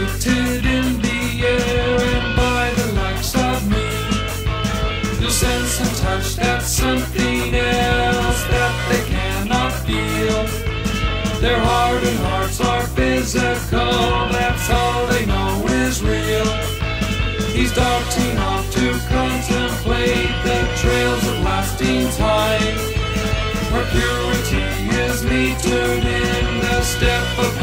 lifted in the air and by the likes of me. You'll sense and touch that something else that they cannot feel. Their heart and hearts are physical, that's all they know is real. He's darting off to contemplate the trails of lasting time, where purity is metered in the step of